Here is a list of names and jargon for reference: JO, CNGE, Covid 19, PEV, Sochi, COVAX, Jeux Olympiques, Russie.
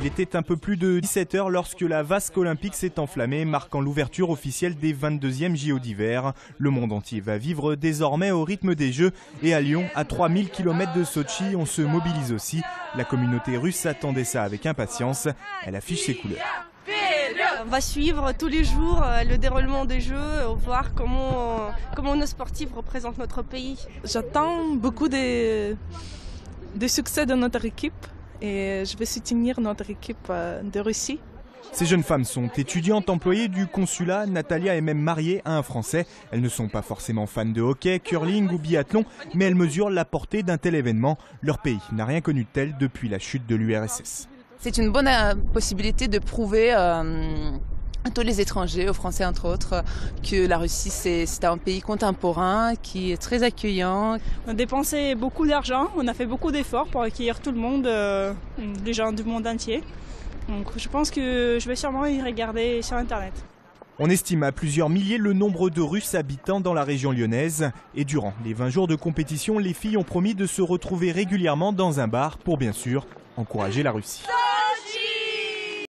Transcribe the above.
Il était un peu plus de 17h lorsque la vasque olympique s'est enflammée, marquant l'ouverture officielle des 22e JO d'hiver. Le monde entier va vivre désormais au rythme des Jeux. Et à Lyon, à 3000 km de Sochi, on se mobilise aussi. La communauté russe attendait ça avec impatience. Elle affiche ses couleurs. On va suivre tous les jours le déroulement des Jeux, voir comment nos sportifs représentent notre pays. J'attends beaucoup de succès de notre équipe et je vais soutenir notre équipe de Russie. Ces jeunes femmes sont étudiantes, employées du consulat. Natalia est même mariée à un Français. Elles ne sont pas forcément fans de hockey, curling ou biathlon, mais elles mesurent la portée d'un tel événement. Leur pays n'a rien connu de tel depuis la chute de l'URSS. C'est une bonne possibilité de prouver à tous les étrangers, aux Français entre autres, que la Russie c'est un pays contemporain qui est très accueillant. On a dépensé beaucoup d'argent, on a fait beaucoup d'efforts pour accueillir tout le monde, les gens du monde entier. Donc je pense que je vais sûrement y regarder sur Internet. On estime à plusieurs milliers le nombre de Russes habitant dans la région lyonnaise. Et durant les 20 jours de compétition, les filles ont promis de se retrouver régulièrement dans un bar pour bien sûr encourager la Russie.